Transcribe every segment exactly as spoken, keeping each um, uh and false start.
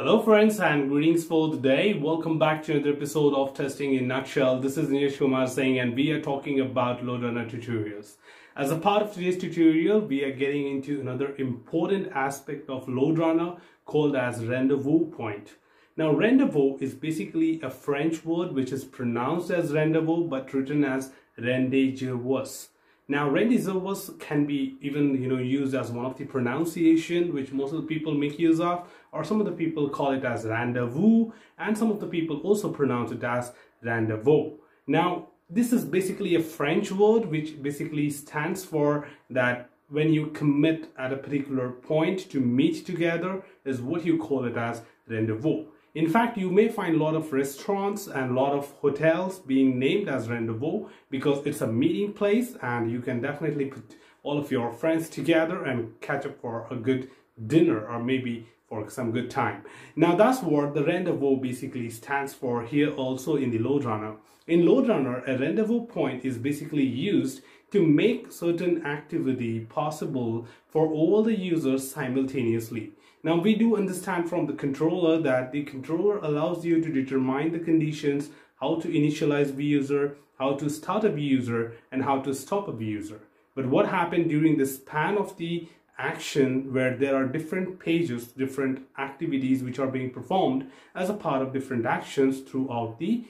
Hello friends and greetings for the day. Welcome back to another episode of Testing in Nutshell. This is Nish Kumar Singh and we are talking about LoadRunner tutorials. As a part of today's tutorial, we are getting into another important aspect of LoadRunner called as rendezvous point. Now rendezvous is basically a French word which is pronounced as rendezvous but written as rendezvous. Now rendezvous can be even you know used as one of the pronunciation which most of the people make use of, or some of the people call it as rendezvous and some of the people also pronounce it as rendezvous. Now this is basically a French word which basically stands for that when you commit at a particular point to meet together is what you call it as rendezvous. In fact, you may find a lot of restaurants and a lot of hotels being named as rendezvous because it's a meeting place and you can definitely put all of your friends together and catch up for a good dinner or maybe for some good time. Now that's what the rendezvous basically stands for here also in the LoadRunner. In LoadRunner, a rendezvous point is basically used to make certain activity possible for all the users simultaneously. Now we do understand from the controller that the controller allows you to determine the conditions, how to initialize Vuser, how to start a Vuser, and how to stop a Vuser. But what happened during the span of the action where there are different pages, different activities which are being performed as a part of different actions throughout the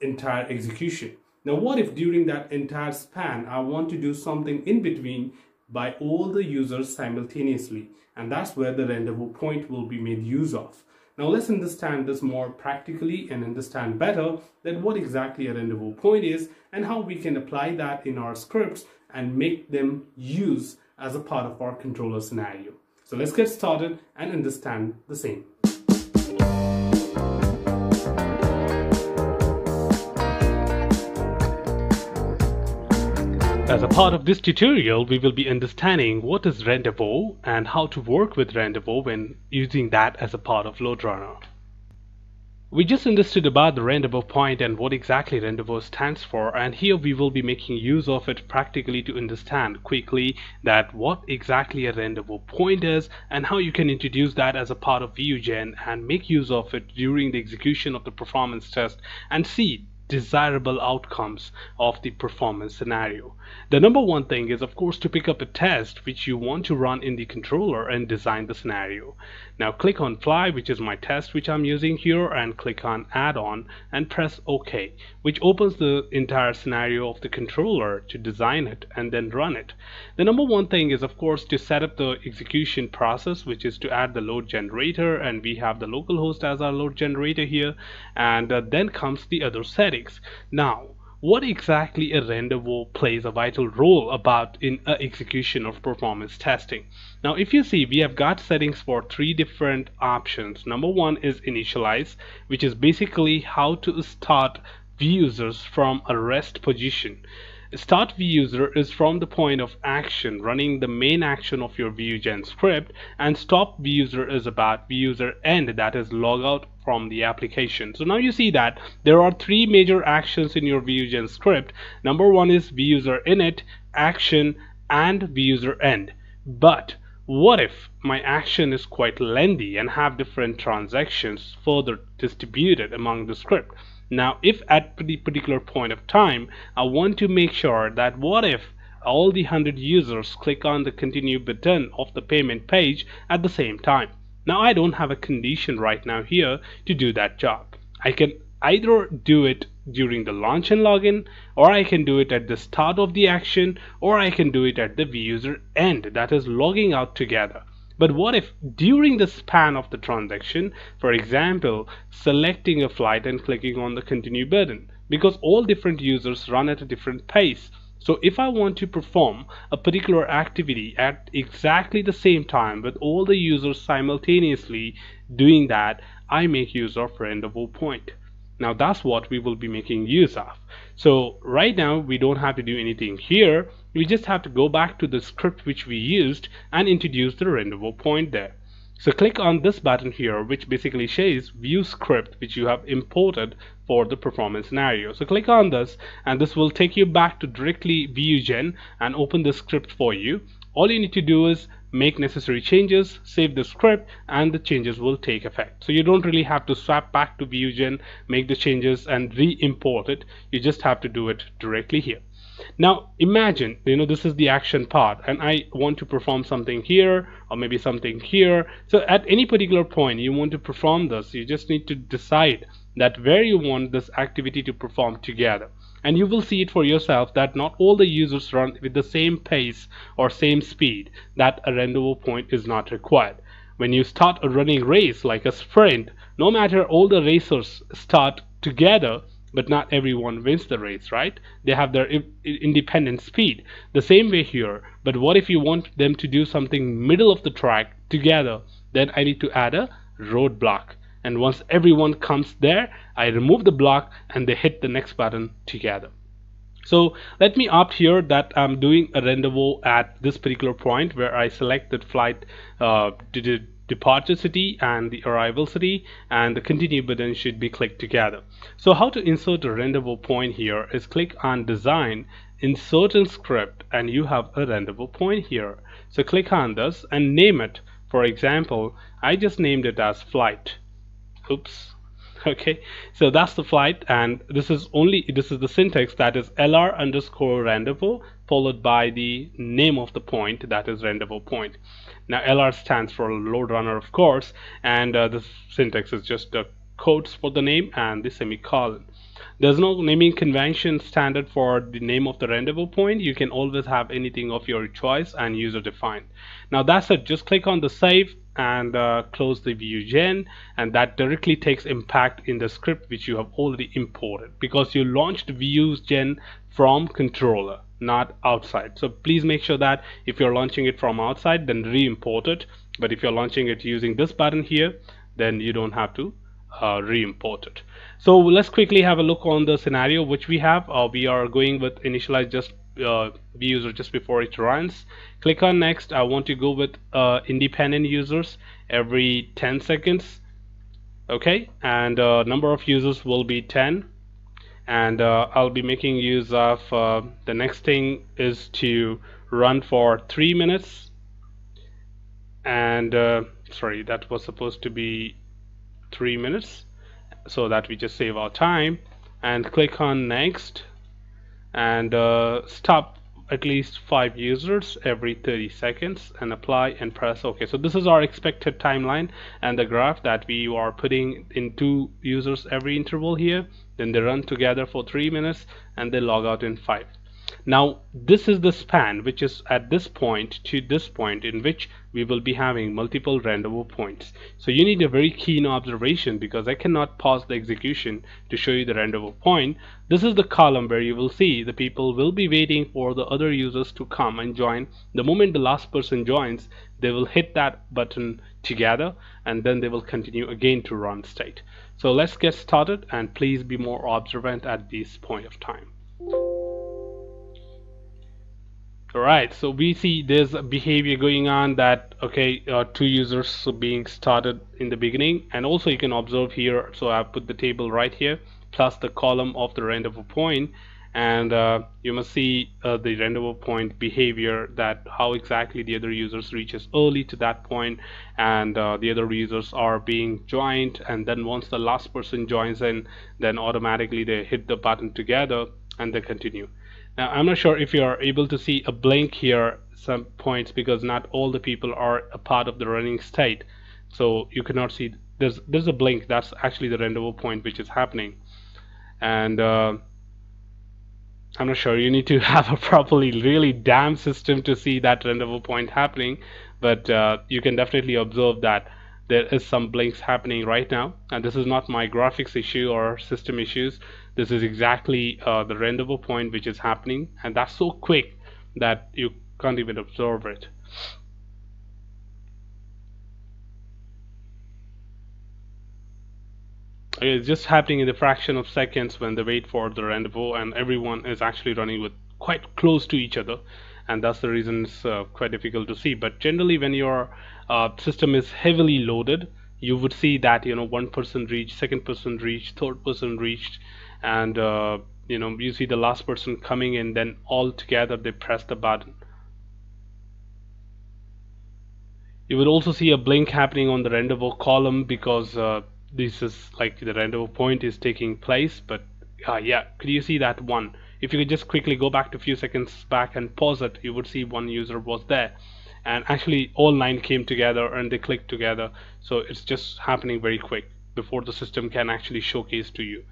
entire execution. Now what if during that entire span I want to do something in between by all the users simultaneously, and that's where the rendezvous point will be made use of. Now let's understand this more practically and understand better that what exactly a rendezvous point is and how we can apply that in our scripts and make them use as a part of our controller scenario. So let's get started and understand the same. As a part of this tutorial, we will be understanding what is rendezvous and how to work with rendezvous when using that as a part of LoadRunner. We just understood about the rendezvous point and what exactly rendezvous stands for, and here we will be making use of it practically to understand quickly that what exactly a rendezvous point is and how you can introduce that as a part of VUGEN and make use of it during the execution of the performance test and see desirable outcomes of the performance scenario. The number one thing is, of course, to pick up a test which you want to run in the controller and design the scenario. Now click on Fly, which is my test which I'm using here, and click on Add-on and press OK, which opens the entire scenario of the controller to design it and then run it. The number one thing is, of course, to set up the execution process, which is to add the load generator, and we have the localhost as our load generator here, and uh, then comes the other settings. Now, what exactly a rendezvous plays a vital role about in a execution of performance testing. Now, if you see, we have got settings for three different options. Number one is initialize, which is basically how to start Vusers from a rest position. Start Vuser is from the point of action, running the main action of your VUGEN script, and stop Vuser is about Vuser end, that is log out from the application. So now you see that there are three major actions in your VUGEN script. Number one is Vuser init, action, and Vuser end. But what if my action is quite lengthy and have different transactions further distributed among the script? Now, if at the particular point of time, I want to make sure that what if all the one hundred users click on the continue button of the payment page at the same time. Now, I don't have a condition right now here to do that job. I can either do it during the launch and login, or I can do it at the start of the action, or I can do it at the Vuser end, that is logging out together. But what if during the span of the transaction, for example, selecting a flight and clicking on the continue button, because all different users run at a different pace. So if I want to perform a particular activity at exactly the same time with all the users simultaneously doing that, I make use of rendezvous point. Now that's what we will be making use of. So right now we don't have to do anything here. We just have to go back to the script which we used and introduce the rendezvous point there. So click on this button here, which basically says view script which you have imported for the performance scenario. So click on this and this will take you back to directly VUGEN and open the script for you. All you need to do is make necessary changes, save the script, and the changes will take effect. So you don't really have to swap back to VUGEN, make the changes and re-import it. You just have to do it directly here. Now imagine, you know, this is the action part and I want to perform something here or maybe something here. So at any particular point you want to perform this, you just need to decide that where you want this activity to perform together. And you will see it for yourself that not all the users run with the same pace or same speed, that a rendezvous point is not required. When you start a running race like a sprint, no matter all the racers start together, but not everyone wins the race, right? They have their independent speed. The same way here, but what if you want them to do something middle of the track together? Then I need to add a roadblock. And once everyone comes there, I remove the block and they hit the next button together. So let me opt here that I'm doing a rendezvous at this particular point where I select the flight uh, departure city and the arrival city, and the continue button should be clicked together. So how to insert a rendezvous point here is click on design, insert in script, and you have a rendezvous point here. So click on this and name it. For example, I just named it as flight. Oops. Okay, so that's the flight, and this is only this is the syntax, that is L R underscore rendezvous followed by the name of the point, that is rendezvous point. Now L R stands for LoadRunner, of course, and uh, the syntax is just the quotes for the name and the semicolon. There's no naming convention standard for the name of the rendezvous point. You can always have anything of your choice and user defined. Now that's it. Just click on the save and uh, close the VUGEN, and that directly takes impact in the script which you have already imported, because you launched VUGEN from controller, not outside. So please make sure that if you're launching it from outside, then re-import it. But if you're launching it using this button here, then you don't have to uh, re-import it. So let's quickly have a look on the scenario which we have. Uh, we are going with initialize just Uh, user just before it runs. Click on next. I want to go with uh, independent users every ten seconds. Okay, and uh, number of users will be ten, and uh, I'll be making use of uh, the next thing is to run for three minutes, and uh, sorry, that was supposed to be three minutes, so that we just save our time, and click on next, and uh, stop at least five users every thirty seconds, and apply and press OK. So this is our expected timeline and the graph that we are putting in two users every interval here. Then they run together for three minutes and they log out in five. Now this is the span which is at this point to this point, in which we will be having multiple rendezvous points. So you need a very keen observation, because I cannot pause the execution to show you the rendezvous point. This is the column where you will see the people will be waiting for the other users to come and join. The moment the last person joins, they will hit that button together, and then they will continue again to run state. So let's get started, and please be more observant at this point of time. Alright, so we see there's a behavior going on that, okay, uh, two users being started in the beginning, and also you can observe here. So I put the table right here plus the column of the rendezvous point, and uh, you must see uh, the rendezvous point behavior, that how exactly the other users reaches early to that point, and uh, the other users are being joined, and then once the last person joins in, then automatically they hit the button together and they continue. Now I'm not sure if you are able to see a blink here some points, because not all the people are a part of the running state, so you cannot see there's there's a blink. That's actually the rendezvous point which is happening, and uh, I'm not sure, you need to have a properly really damn system to see that rendezvous point happening, but uh, you can definitely observe that there is some blinks happening right now. And this is not my graphics issue or system issues. This is exactly uh, the rendezvous point which is happening, and that's so quick that you can't even observe it. Okay, it's just happening in the fraction of seconds when they wait for the rendezvous, and everyone is actually running with quite close to each other, and that's the reason it's uh, quite difficult to see. But generally when your uh, system is heavily loaded, you would see that, you know, one person reached, second person reached, third person reached, and uh, you know, you see the last person coming in, then all together they press the button. You will also see a blink happening on the rendezvous column because uh, this is like the rendezvous point is taking place. But uh, yeah, could you see that one? If you could just quickly go back to a few seconds back and pause it, you would see one user was there, and actually all nine came together and they clicked together. So it's just happening very quick before the system can actually showcase to you.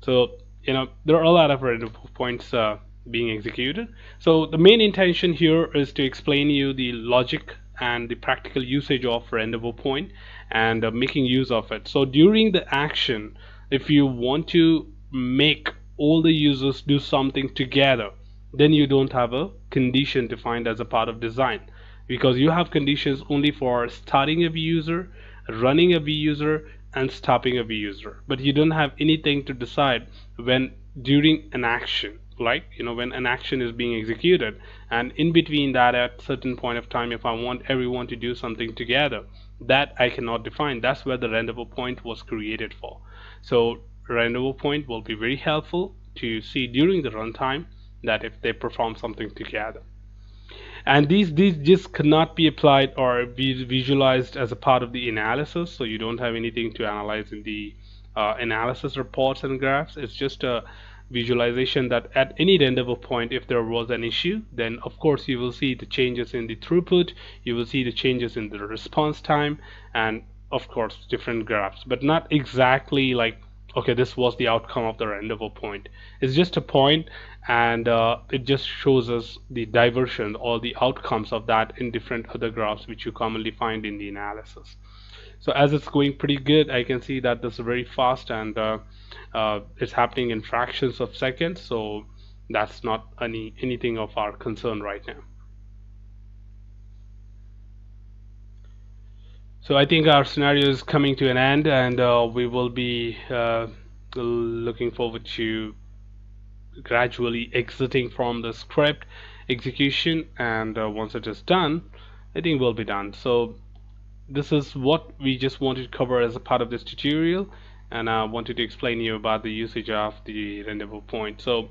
So you know, there are a lot of rendezvous points uh, being executed. So the main intention here is to explain to you the logic and the practical usage of rendezvous point and uh, making use of it. So during the action, if you want to make all the users do something together, then you don't have a condition defined as a part of design, because you have conditions only for starting a VUser, running a VUser, and stopping a VUser, but you don't have anything to decide when during an action, like you know when an action is being executed, and in between that at certain point of time, if I want everyone to do something together, that I cannot define. That's where the rendezvous point was created for. So rendezvous point will be very helpful to see during the runtime that if they perform something together. And these these just cannot be applied or be visualized as a part of the analysis, so you don't have anything to analyze in the uh, analysis reports and graphs. It's just a visualization that at any rendezvous point, if there was an issue, then of course you will see the changes in the throughput, you will see the changes in the response time, and of course different graphs, but not exactly like, okay, this was the outcome of the rendezvous point. It's just a point, and uh, it just shows us the diversion or the outcomes of that in different other graphs which you commonly find in the analysis. So as it's going pretty good, I can see that this is very fast, and uh, uh, it's happening in fractions of seconds, so that's not any anything of our concern right now. So I think our scenario is coming to an end, and uh, we will be uh, looking forward to gradually exiting from the script execution, and uh, once it is done, I think we'll be done. So this is what we just wanted to cover as a part of this tutorial, and I wanted to explain to you about the usage of the rendezvous point. So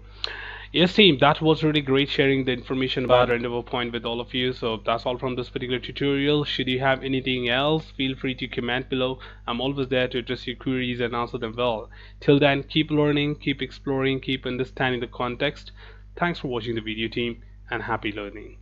yes team, that was really great sharing the information about rendezvous point with all of you. So that's all from this particular tutorial. Should you have anything else, feel free to comment below. I'm always there to address your queries and answer them well. Till then, keep learning, keep exploring, keep understanding the context. Thanks for watching the video team, and happy learning.